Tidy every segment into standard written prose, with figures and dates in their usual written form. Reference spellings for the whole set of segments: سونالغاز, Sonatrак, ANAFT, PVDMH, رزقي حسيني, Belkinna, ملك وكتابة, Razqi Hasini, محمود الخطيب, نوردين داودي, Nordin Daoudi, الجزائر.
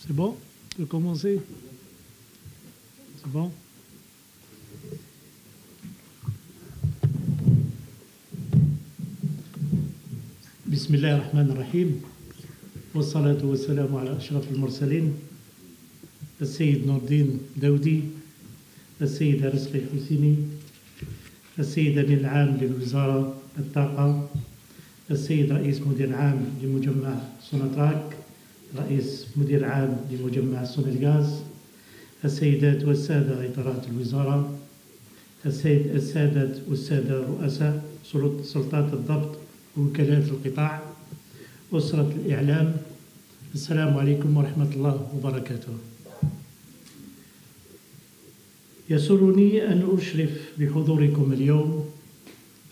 C'est bon? Je vais commencer. C'est bon? Bismillah ar-Rahman ar-Rahim. Wa salatu wa salamu ala ashraf al-Mursalin. السيد نوردين داودي، السيدة رزقي حسيني، السيد أمين العام للوزارة الطاقة، السيد رئيس مدير عام لمجمع سوناتراك، رئيس مدير عام لمجمع سونالغاز، السيدات والسادة إطارات الوزارة، السادات والسادة رؤساء سلطات الضبط ووكالات القطاع، أسرة الإعلام، السلام عليكم ورحمة الله وبركاته. يسرني أن أشرف بحضوركم اليوم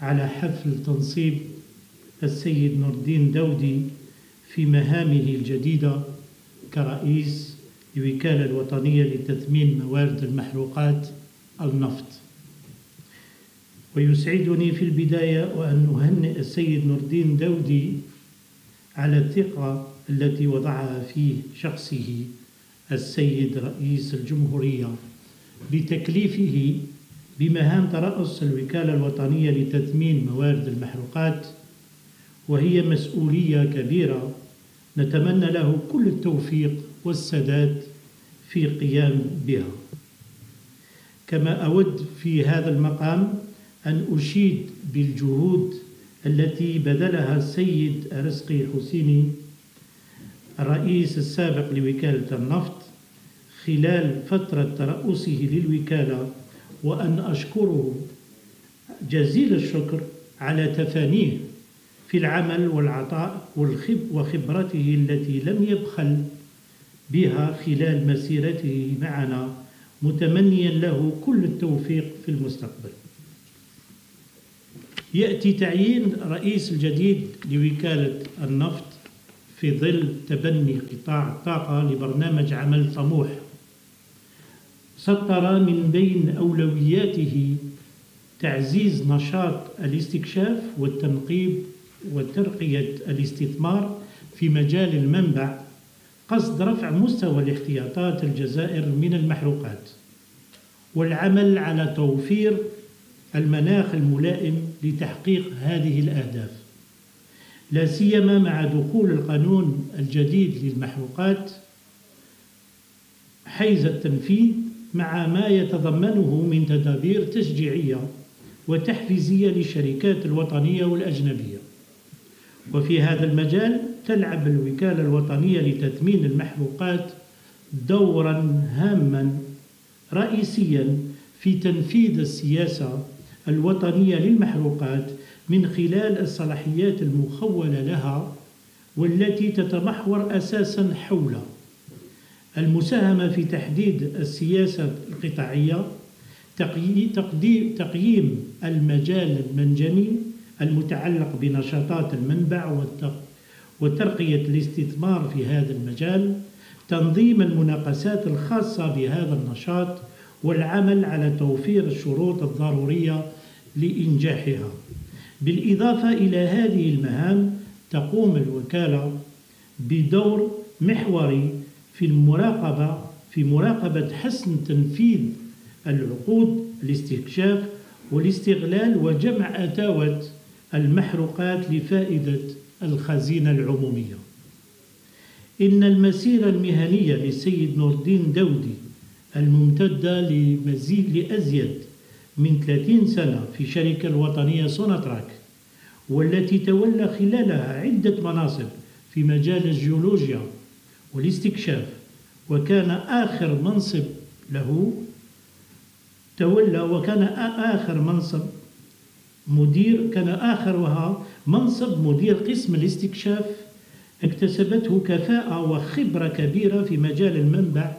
على حفل تنصيب السيد نوردين داودي في مهامه الجديدة كرئيس الوكالة الوطنية لتثمين موارد المحروقات النفط. ويسعدني في البداية أن أهنئ السيد نوردين داودي على الثقة التي وضعها في شخصه السيد رئيس الجمهورية بتكليفه بمهام ترأس الوكالة الوطنية لتثمين موارد المحروقات، وهي مسؤولية كبيرة نتمنى له كل التوفيق والسداد في قيام بها. كما أود في هذا المقام أن أشيد بالجهود التي بذلها السيد رزقي حسيني الرئيس السابق لوكالة النفط خلال فترة ترأسه للوكالة، وأن أشكره جزيل الشكر على تفانيه في العمل والعطاء وخبرته التي لم يبخل بها خلال مسيرته معنا، متمنيا له كل التوفيق في المستقبل. يأتي تعيين رئيس الجديد لوكالة النفط في ظل تبني قطاع الطاقة لبرنامج عمل طموح سطر من بين أولوياته تعزيز نشاط الاستكشاف والتنقيب وترقية الاستثمار في مجال المنبع، قصد رفع مستوى الاحتياطات الجزائر من المحروقات والعمل على توفير المناخ الملائم لتحقيق هذه الأهداف، لا سيما مع دخول القانون الجديد للمحروقات حيز التنفيذ مع ما يتضمنه من تدابير تشجيعية وتحفيزية للشركات الوطنية والأجنبية. وفي هذا المجال تلعب الوكالة الوطنية لتثمين المحروقات دورا هاما رئيسيا في تنفيذ السياسة الوطنية للمحروقات من خلال الصلاحيات المخولة لها، والتي تتمحور أساسا حول المساهمة في تحديد السياسة القطاعية، تقييم المجال المنجمي المتعلق بنشاطات المنبع وترقية الاستثمار في هذا المجال، تنظيم المناقصات الخاصة بهذا النشاط، والعمل على توفير الشروط الضرورية لإنجاحها. بالإضافة إلى هذه المهام تقوم الوكالة بدور محوري في مراقبة حسن تنفيذ العقود الاستكشاف والاستغلال وجمع أتاوة المحروقات لفائدة الخزينة العمومية. إن المسيرة المهنية للسيد نوردين داودي الممتدة لأزيد من 30 سنة في الشركة الوطنية سوناتراك، والتي تولى خلالها عدة مناصب في مجال الجيولوجيا والاستكشاف، وكان آخرها منصب مدير قسم الاستكشاف، اكتسبته كفاءة وخبرة كبيرة في مجال المنبع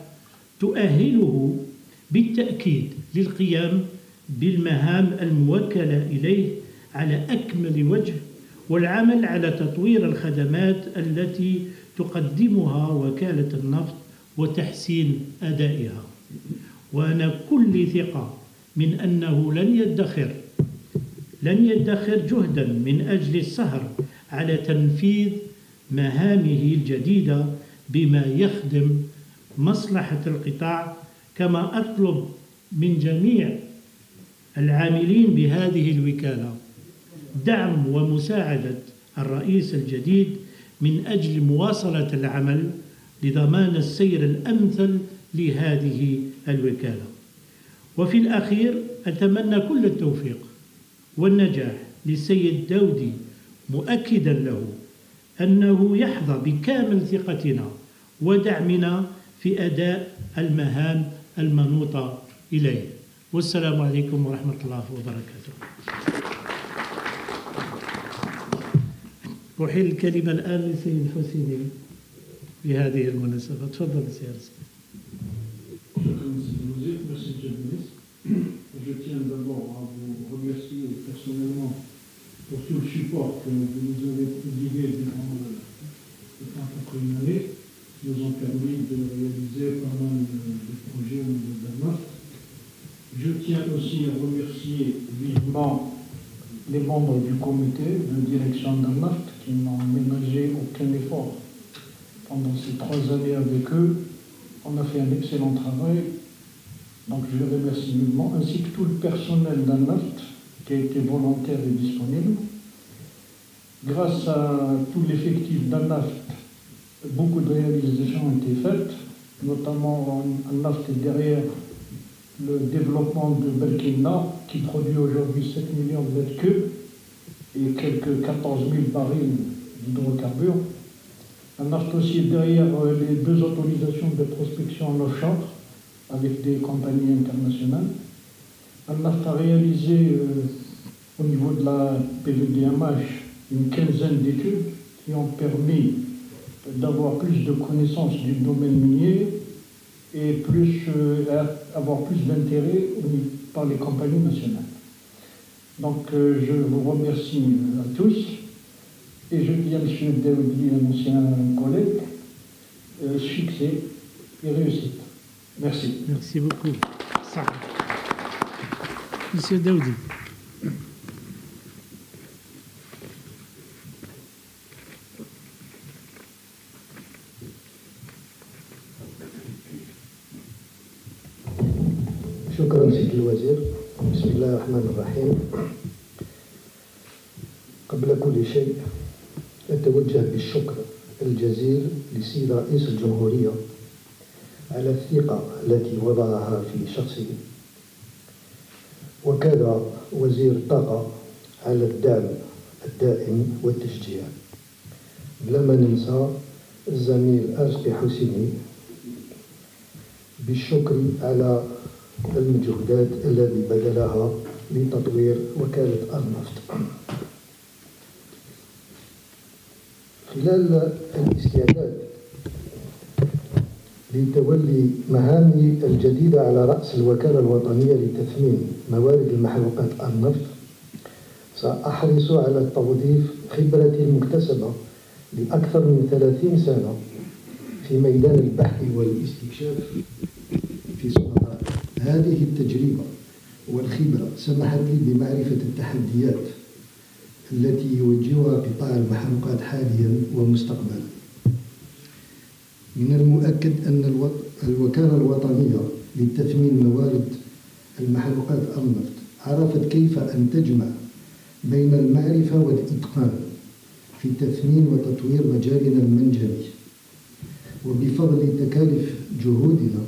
تؤهله بالتأكيد للقيام بالمهام الموكلة إليه على أكمل وجه، والعمل على تطوير الخدمات التي تقدمها وكالة النفط وتحسين أدائها. وأنا كل ثقة من أنه لن يدخر جهدا من أجل السهر على تنفيذ مهامه الجديدة بما يخدم مصلحة القطاع، كما أطلب من جميع العاملين بهذه الوكالة دعم ومساعدة الرئيس الجديد من أجل مواصلة العمل لضمان السير الأمثل لهذه الوكالة. وفي الأخير أتمنى كل التوفيق والنجاح للسيد داودي، مؤكدا له أنه يحظى بكامل ثقتنا ودعمنا في أداء المهام المنوطة إليه. والسلام عليكم ورحمة الله وبركاته. أحيل الكلمة الآن للسيد حسيني بهذه المناسبة. تفضل سيد رزقي. Je tiens d'abord à vous remercier personnellement pour tout le support que vous nous avez prodigué durant le temps après une année, qui nous ont permis de réaliser pas mal de projets au niveau de l'ANAFT. Je tiens aussi à remercier vivement les membres du comité de direction de l'ANAFT qui n'ont ménagé aucun effort. Pendant ces 3 années avec eux, on a fait un excellent travail. Donc je les remercie vivement, ainsi que tout le personnel d'ANAFT qui a été volontaire et disponible. Grâce à tout l'effectif d'ANAFT, beaucoup de réalisations ont été faites, notamment ANAFT est derrière le développement de Belkinna, qui produit aujourd'hui 7 millions de mètres cubes et quelques 14 000 barils d'hydrocarbures. ANAFT aussi est derrière les 2 autorisations de prospection en offshore, avec des compagnies internationales. ANAFT a réalisé au niveau de la PVDMH une quinzaine d'études qui ont permis d'avoir plus de connaissances du domaine minier et plus, avoir plus d'intérêt par les compagnies nationales. Donc je vous remercie à tous et je dis à M. Daoudi, un ancien collègue, succès et réussite. Merci. Merci beaucoup. Monsieur Daoudi. شكرا سيد الوزير. بسم الله الرحمن الرحيم. قبل كل شيء أتوجه بالشكر الجزيل لسيد رئيس الجمهورية على الثقة التي وضعها في شخصه، وكذا وزير الطاقة على الدعم الدائم والتشجيع، بلا ما ننسى الزميل رزقي حسيني بالشكر على المجهودات التي بذلها لتطوير وكالة النفط. خلال الاستعداد لتولي مهامي الجديدة على رأس الوكالة الوطنية لتثمين موارد المحروقات النفط، سأحرص على توظيف خبرتي المكتسبة لأكثر من 30 سنة في ميدان البحث والاستكشاف في سوناطراك. هذه التجربة والخبرة سمحت لي بمعرفة التحديات التي يواجهها قطاع المحروقات حاليا ومستقبلا. من المؤكد أن الوكالة الوطنية لتثمين موارد المحروقات النفط عرفت كيف أن تجمع بين المعرفة والإتقان في تثمين وتطوير مجالنا المنجمي، وبفضل تكاليف جهودنا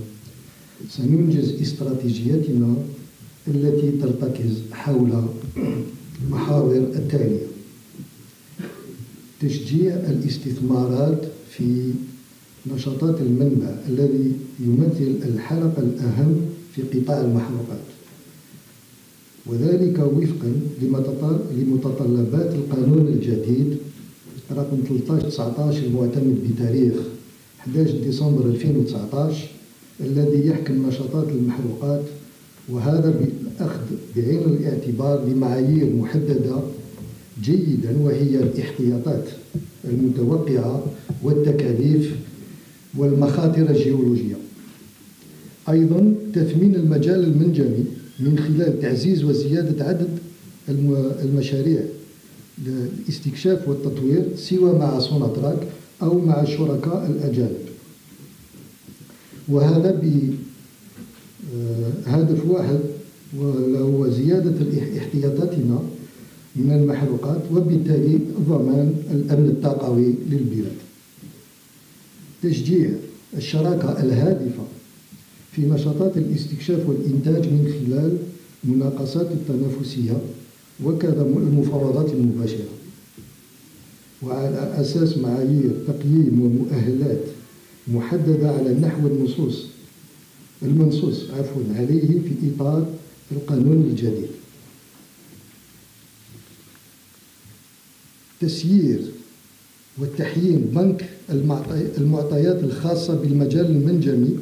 سننجز استراتيجيتنا التي ترتكز حول محاور التالية: تشجيع الاستثمارات في نشاطات المنبع الذي يمثل الحلقة الأهم في قطاع المحروقات، وذلك وفقا لمتطلبات القانون الجديد رقم 13/19 المعتمد بتاريخ 11 ديسمبر 2019 الذي يحكم نشاطات المحروقات، وهذا بالأخذ بعين الاعتبار بمعايير محددة جيدا وهي الاحتياطات المتوقعة والتكاليف والمخاطر الجيولوجية. أيضا تثمين المجال المنجمي من خلال تعزيز وزيادة عدد المشاريع الاستكشاف والتطوير سوى مع سوناتراك أو مع الشركاء الأجانب، وهذا بهدف واحد وهو زيادة احتياطاتنا من المحروقات وبالتالي ضمان الأمن الطاقوي للبلاد. تشجيع الشراكة الهادفة في نشاطات الاستكشاف والإنتاج من خلال مناقصات التنافسية وكذا المفاوضات المباشرة، وعلى أساس معايير تقييم ومؤهلات محددة على نحو النصوص المنصوص عليه في إطار القانون الجديد. تسيير وتحيين بنك المعطيات الخاصة بالمجال المنجمي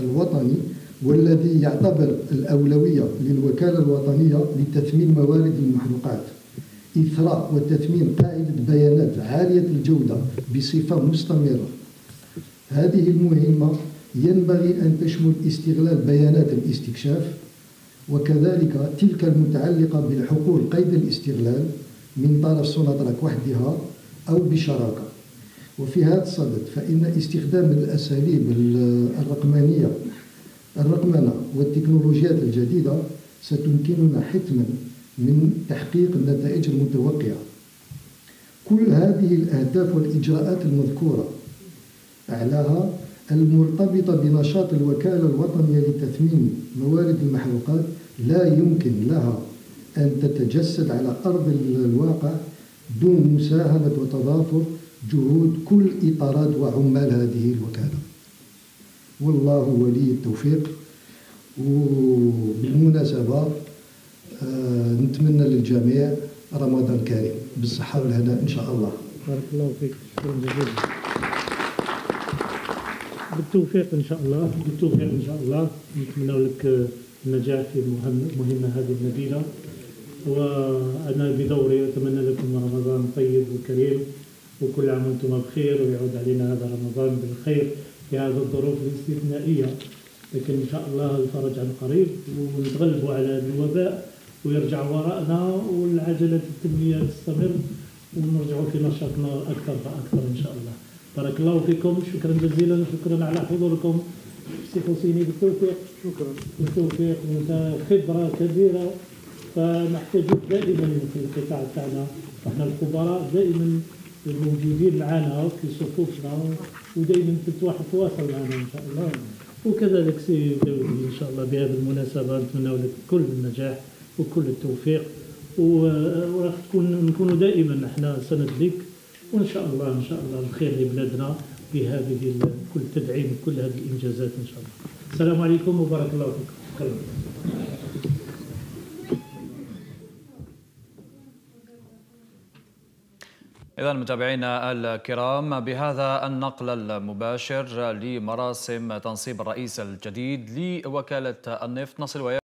الوطني، والذي يعتبر الأولوية للوكالة الوطنية لتثمين موارد المحروقات، إثراء وتثمين قاعدة بيانات عالية الجودة بصفة مستمرة. هذه المهمة ينبغي أن تشمل استغلال بيانات الاستكشاف وكذلك تلك المتعلقة بالحقول قيد الاستغلال من طرف سوناتراك وحدها أو بشراكة. وفي هذا الصدد فإن استخدام الأساليب الرقمنة والتكنولوجيات الجديدة ستمكننا حتما من تحقيق النتائج المتوقعة. كل هذه الأهداف والإجراءات المذكورة أعلاها المرتبطة بنشاط الوكالة الوطنية لتثمين موارد المحروقات لا يمكن لها أن تتجسد على أرض الواقع دون مساهمة وتضافر جهود كل إطارات وعمال هذه الوكالة، والله ولي التوفيق. وبالمناسبة نتمنى للجميع رمضان كريم بالصحة والهناء إن شاء الله. بارك الله فيك، شكرا جزيلا. بالتوفيق إن شاء الله، بالتوفيق إن شاء الله. نتمنى لك النجاح في المهمة هذه النبيلة، وأنا بدوري أتمنى لكم رمضان طيب وكريم وكل عام وأنتم بخير، ويعود علينا هذا رمضان بالخير في هذه الظروف الاستثنائية. لكن إن شاء الله الفرج عن قريب ونتغلبوا على الوباء ويرجع وراءنا والعجلة التنمية تستمر ونرجعوا في نشاطنا أكثر فأكثر إن شاء الله. بارك الله فيكم، شكرا جزيلا، شكرا على حضوركم. سي خوسيني بالتوفيق، شكرا بالتوفيق. أنت خبرة كبيرة فنحتاجك دائما في القطاع تاعنا، احنا الخبراء دائما الموجودين معنا في صفوفنا ودائما تتواصل معنا إن شاء الله. وكذلك سي داودي إن شاء الله بهذه المناسبة نتمنى لك كل النجاح وكل التوفيق، وراح نكون دائما احنا سند لك، وإن شاء الله إن شاء الله الخير لبلادنا بهذه كل تدعيم كل هذه الإنجازات إن شاء الله. السلام عليكم وبارك الله فيكم. شكرا. إذن متابعينا الكرام، بهذا النقل المباشر لمراسم تنصيب الرئيس الجديد لوكالة النفط نصل